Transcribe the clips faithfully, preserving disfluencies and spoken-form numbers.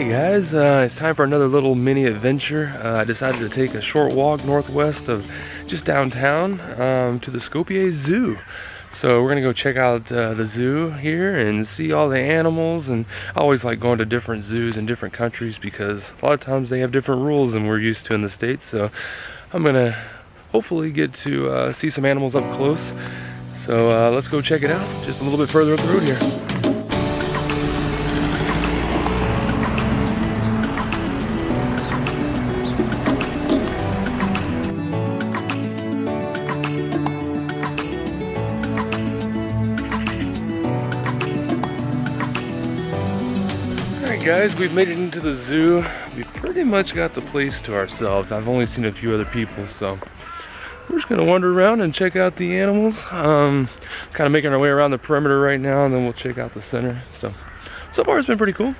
Hey guys, uh, it's time for another little mini adventure. Uh, I decided to take a short walk northwest of just downtown um, to the Skopje Zoo. So we're gonna go check out uh, the zoo here and see all the animals. And I always like going to different zoos in different countries because a lot of times they have different rules than we're used to in the States. So I'm gonna hopefully get to uh, see some animals up close. So uh, let's go check it out just a little bit further up the road here. Guys, we've made it into the zoo. We pretty much got the place to ourselves. I've only seen a few other people, so we're just gonna wander around and check out the animals. Um, kind of making our way around the perimeter right now, and then we'll check out the center. So, so far it's been pretty cool.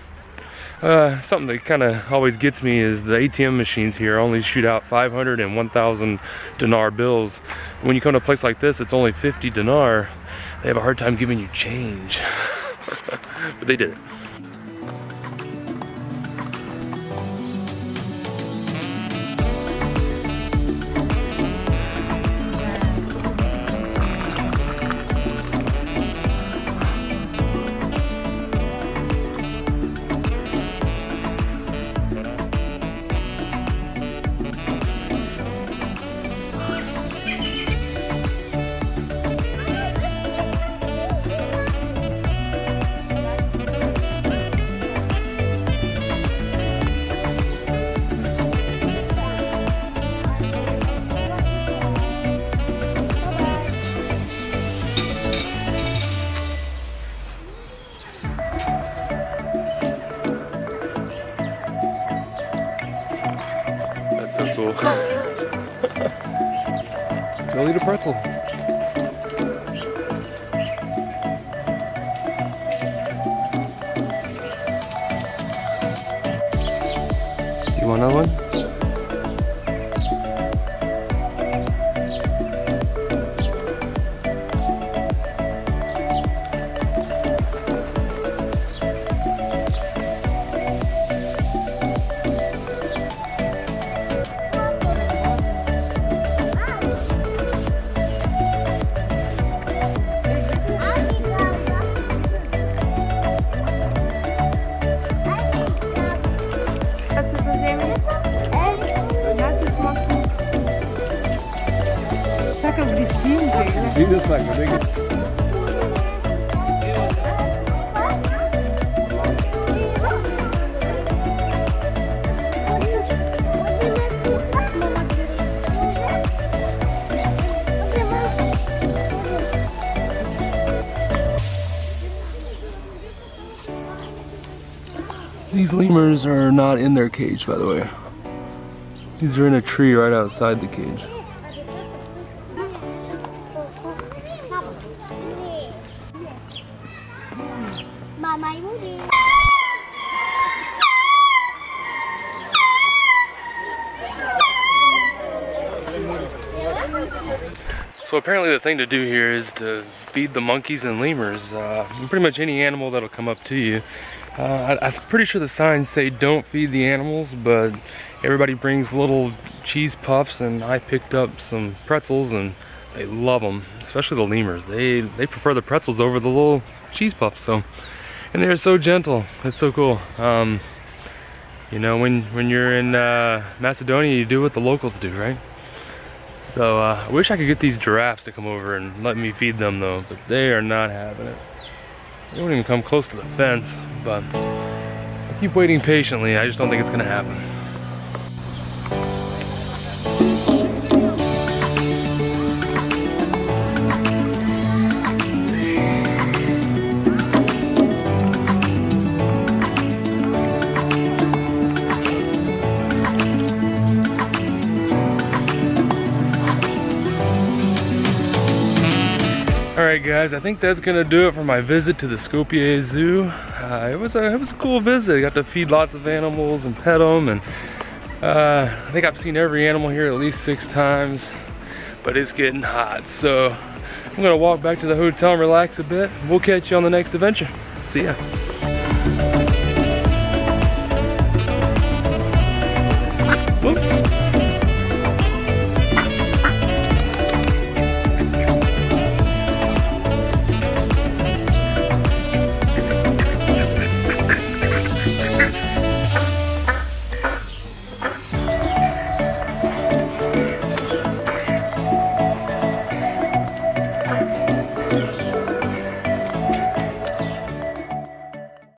Uh, something that kind of always gets me is the A T M machines here only shoot out five hundred and one thousand dinar bills. When you come to a place like this, it's only fifty dinar. They have a hard time giving you change, but they did it. So cool. They'll eat a pretzel. You want another one? See this like a big... These lemurs are not in their cage, by the way. These are in a tree right outside the cage. So apparently the thing to do here is to feed the monkeys and lemurs, uh, pretty much any animal that'll come up to you. Uh, I, I'm pretty sure the signs say don't feed the animals, but everybody brings little cheese puffs, and I picked up some pretzels and they love them, especially the lemurs. They, they prefer the pretzels over the little cheese puffs. So, and they're so gentle, it's so cool. Um, you know, when, when you're in uh, Macedonia, you do what the locals do, right? So uh, I wish I could get these giraffes to come over and let me feed them though, but they are not having it. They won't even come close to the fence, but I keep waiting patiently. I just don't think it's gonna happen. Alright guys, I think that's gonna do it for my visit to the Skopje Zoo. Uh, it, was a, it was a cool visit. I got to feed lots of animals and pet them, and uh, I think I've seen every animal here at least six times, but it's getting hot. So I'm gonna walk back to the hotel and relax a bit. We'll catch you on the next adventure. See ya. Whoop.